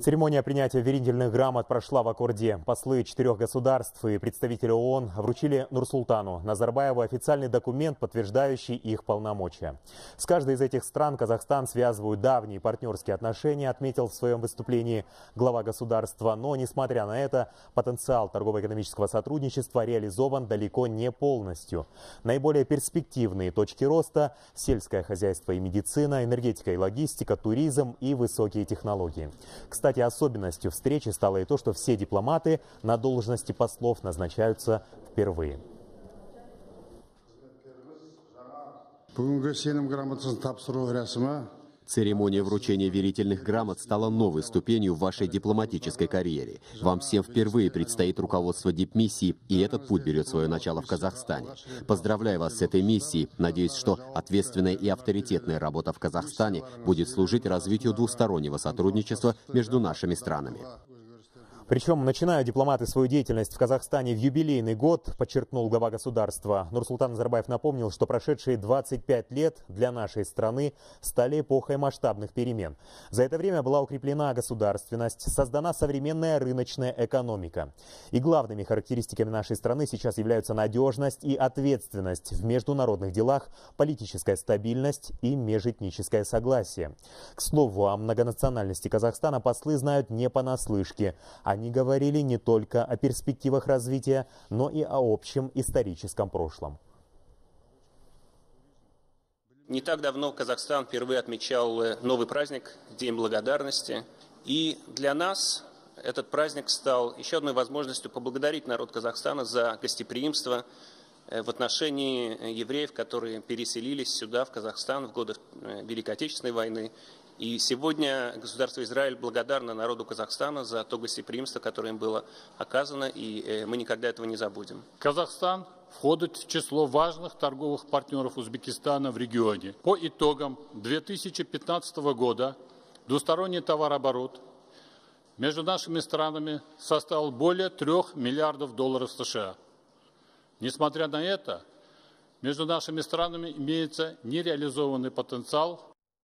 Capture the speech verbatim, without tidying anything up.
Церемония принятия верительных грамот прошла в Акорде. Послы четырех государств и представители ООН вручили Нурсултану Назарбаеву официальный документ, подтверждающий их полномочия. С каждой из этих стран Казахстан связывают давние партнерские отношения, отметил в своем выступлении глава государства. Но, несмотря на это, потенциал торгово-экономического сотрудничества реализован далеко не полностью. Наиболее перспективные точки роста – сельское хозяйство и медицина, энергетика и логистика, туризм и высокие технологии. Кстати, Кстати, особенностью встречи стало и то, что все дипломаты на должности послов назначаются впервые. Церемония вручения верительных грамот стала новой ступенью в вашей дипломатической карьере. Вам всем впервые предстоит руководство дипмиссии, и этот путь берет свое начало в Казахстане. Поздравляю вас с этой миссией. Надеюсь, что ответственная и авторитетная работа в Казахстане будет служить развитию двустороннего сотрудничества между нашими странами. Причем начинают дипломаты свою деятельность в Казахстане в юбилейный год, подчеркнул глава государства. Нурсултан Назарбаев напомнил, что прошедшие двадцать пять лет для нашей страны стали эпохой масштабных перемен. За это время была укреплена государственность, создана современная рыночная экономика. И главными характеристиками нашей страны сейчас являются надежность и ответственность в международных делах, политическая стабильность и межэтническое согласие. К слову, о многонациональности Казахстана послы знают не понаслышке. Они говорили не только о перспективах развития, но и о общем историческом прошлом. Не так давно Казахстан впервые отмечал новый праздник – День благодарности. И для нас этот праздник стал еще одной возможностью поблагодарить народ Казахстана за гостеприимство в отношении евреев, которые переселились сюда, в Казахстан, в годы Великой Отечественной войны. И сегодня государство Израиль благодарно народу Казахстана за то гостеприимство, которое им было оказано, и мы никогда этого не забудем. Казахстан входит в число важных торговых партнеров Узбекистана в регионе. По итогам две тысячи пятнадцатого года двусторонний товарооборот между нашими странами составил более трёх миллиардов долларов США. Несмотря на это, между нашими странами имеется нереализованный потенциал